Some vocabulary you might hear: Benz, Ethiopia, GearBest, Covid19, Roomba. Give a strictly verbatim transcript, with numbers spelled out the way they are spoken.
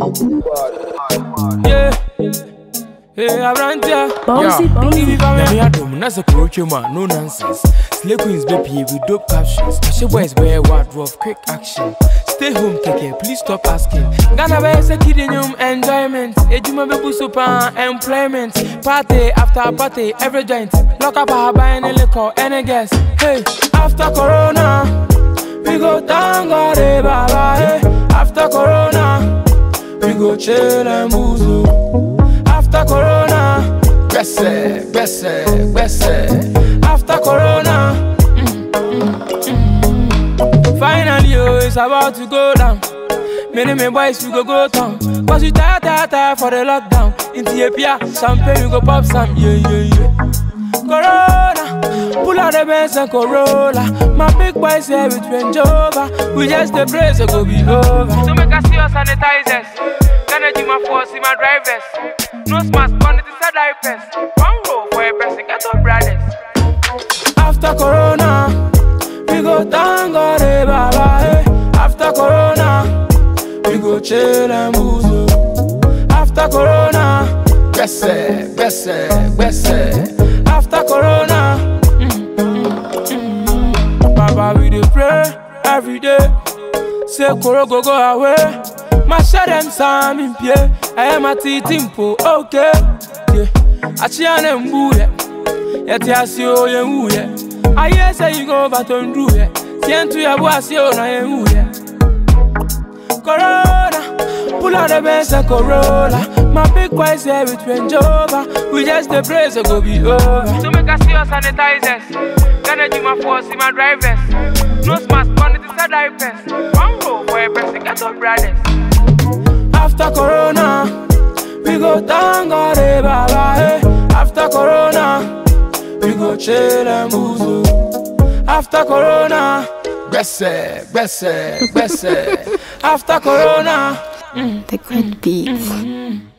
Yeah, yeah, Abrantia. Bouncy, bouncy. Let me at them, not a parochial man, no nonsense. Slay queens, baby, with dope captions. Ashe boys wear wardrobe, quick action. Stay home, take care, please stop asking. Ghana where is a kid in your enjoyment. Ejuma bebu super employment. Party after party, every joint. Lock up a buying a liquor, any guest. Hey, after Corona, we go tango de baba. Hey, after Corona, we go chill and boozle. After Corona, besse, besse, besse. After Corona, mm, mm, mm. Finally, oh, it's about to go down. Many men boys we go go down. Cause we tired, tired, tired for the lockdown. In Ethiopia, champagne we go pop some. Yeah, yeah, yeah. Corona, pull out the Benz and Corolla. My big boys here with Range Rover. We just the brace so go be over. So make us see your sanitizers. Energy my force in my drivers. No smart money to sell diapers. One roll for a person, get up brothers. After Corona, we go tango de baba. Hey. After Corona, we go chill and boozle. After Corona, besse, besse, besse. After Corona, mm, mm, mm. Baba we dey pray every day. Say Coro go go away. My shadem sam in pie, I am a tea timpo, okay. Yeah, Achiana mbuye, yet yes yo ye muye. I hear say you go back on druye, Sien to your boas yo na ye muye. Corona, pull out the best and Corolla. My big boys here with Range Rover. We just the place so go be over. So make us see your sanitizers. Energy my force in my drivers. No smart money to sell diapers. One roll for a person, get up brothers. After Corona, we go tango de baba. Hey. After Corona, we go chill and boozle. After Corona, besse, besse, besse. After Corona, mm, the good beats. Mm-hmm.